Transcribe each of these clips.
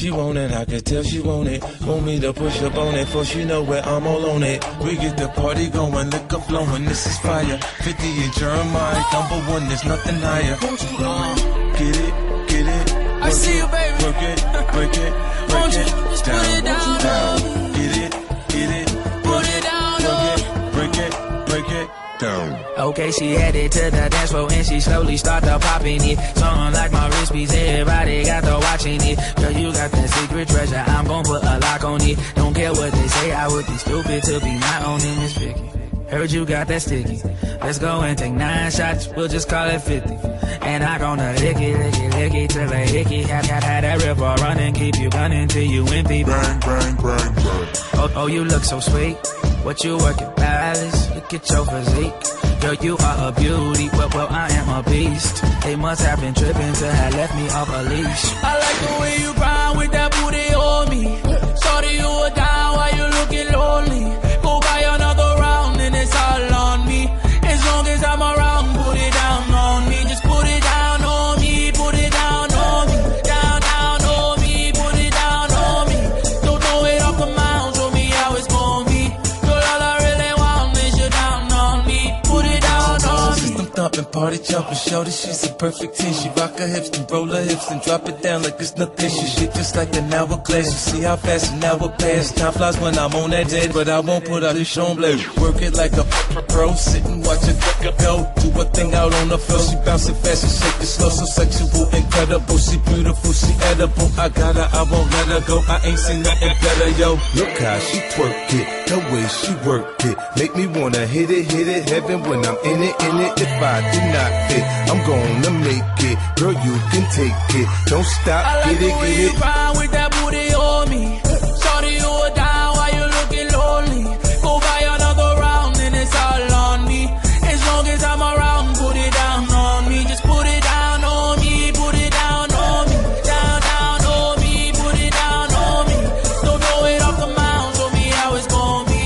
She want it, I can tell she want it. Want me to push up on it, for she know where I'm all on it. We get the party going, liquor flowing, this is fire. 50 and Jeremiah, #1, there's nothing higher. Get it, work I see you, baby. Work it, break it, break it, just down, put it down. Get it, put it down. Work it, break it, break it. Okay, she headed to the dance floor and she slowly started popping it. Something like my wrist piece, everybody got to watching it. Girl, you got that secret treasure, I'm gon' put a lock on it. Don't care what they say, I would be stupid to be not owning this picky. Heard you got that sticky, let's go and take 9 shots, we'll just call it 50. And I gonna lick it, lick it, lick it till I hickey. Had that river running, keep you running till you empty. Bang, bang, bang, bang. Oh, you look so sweet. What you working, palace? Look at your physique. Girl, you are a beauty, but well, I am a beast. They must have been tripping to have left me off a leash. I like the way you grind with that booty on me. Sorry you were down while you looking lonely. Go buy another round and it's all on me. As long as I'm around, put it down on me. Just put it down on me, put it down on me. Down, down on me, put it down on me. Don't throw it off the mound, show me how it's gonna be. Thumping, party jumping, shorty, she's a perfect 10. She rock her hips and roll her hips and drop it down like it's nothing. She shit just like an hourglass. You see how fast an hour pass. Time flies when I'm on that dead, but I won't put out this on blade. Work it like a pro, sit and watch it go. Do a thing out on the floor. She bouncing fast and shake it slow, so sexual, incredible. She beautiful, she edible. I got her, I won't let her go. I ain't seen nothing better, yo. Look how she twerk it, the way she work it. Make me wanna hit it, heaven when I'm in it, in it. If I do not fit, I'm gonna make it. Girl, you can take it. Don't stop, I like get it, get it. You ride with that booty on me. Sorry you were down while you're looking lonely. Go buy another round and it's all on me. As long as I'm around, put it down on me. Just put it down on me, put it down on me. Down, down on me, put it down on me. Don't throw it off the mound, show me how it's gonna be.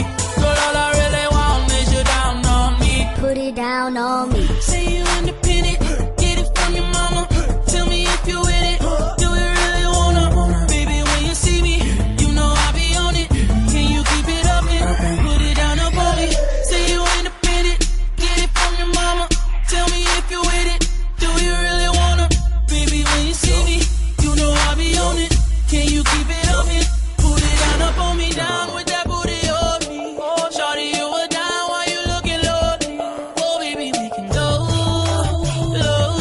Girl, all I really want is you down on me. Put it down on me. Say you independent, get it from your mama. Tell me if you in it, do you really wanna? Baby, when you see me, you know I be on it. Can you keep it up and put it down on me? Say you independent, get it from your mama. Tell me if you in it, do you really wanna? Baby, when you see me, you know I be on it. Can you keep it up and put it down up on me? Down with that booty on me. Oh, shawty, you a down while you looking lonely. Oh, baby, we can go low,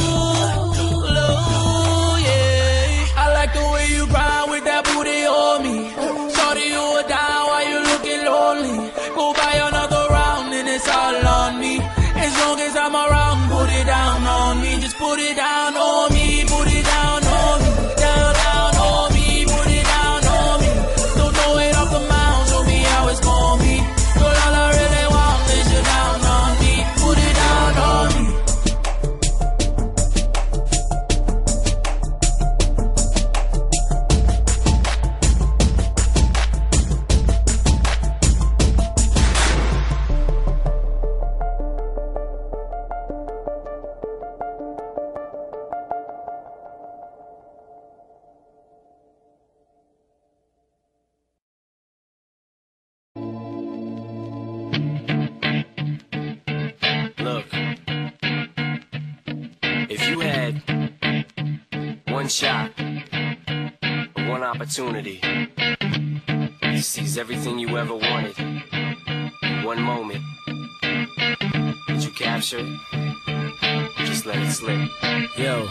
low, yeah. I like the way you grind with that booty on me. Shawty, you a down while you looking lonely. Go buy another round and it's all on me. As long as I'm around, put it down on me. Just put it down on me, put it down on me. Down, down on me, put it down on me. Don't throw it off the mound, show me how it's gonna be. Girl, all I really want is you down on me. Put it down on me. Look, if you had one shot, one opportunity to seize everything you ever wanted in one moment, did you capture it? Just let it slip. Yo.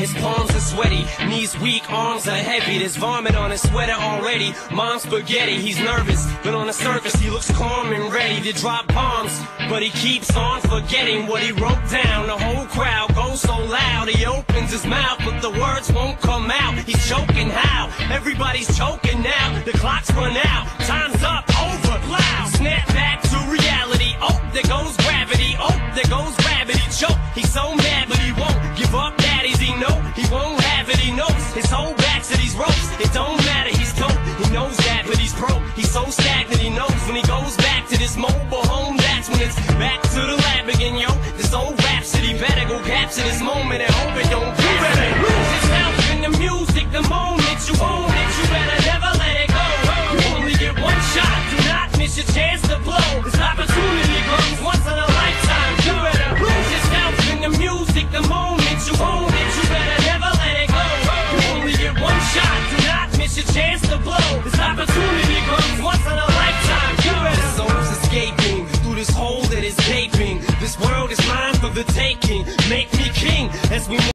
His palms are sweaty, knees weak, arms are heavy. There's vomit on his sweater already. Mom's spaghetti, he's nervous, but on the surface he looks calm and ready to drop bombs. But he keeps on forgetting what he wrote down. The whole crowd goes so loud. He opens his mouth, but the words won't come out. He's choking how? Everybody's choking now. The clock's run out, time's up, over, loud. Snap back to reality. Oh, there goes gravity. Oh, there goes gravity. Choke. He's so mad, but he won't give up. That is, he know he won't have it. He knows his whole back to these ropes. It don't matter. He's dope. He knows that, but he's broke. He's so stagnant. He knows when he goes back to this mobile home, that's when it's back to the lab again, yo. This old rhapsody better go capture this moment and hope it don't do it. Lose yourself in the music the moment you own. the taking. Make me king as we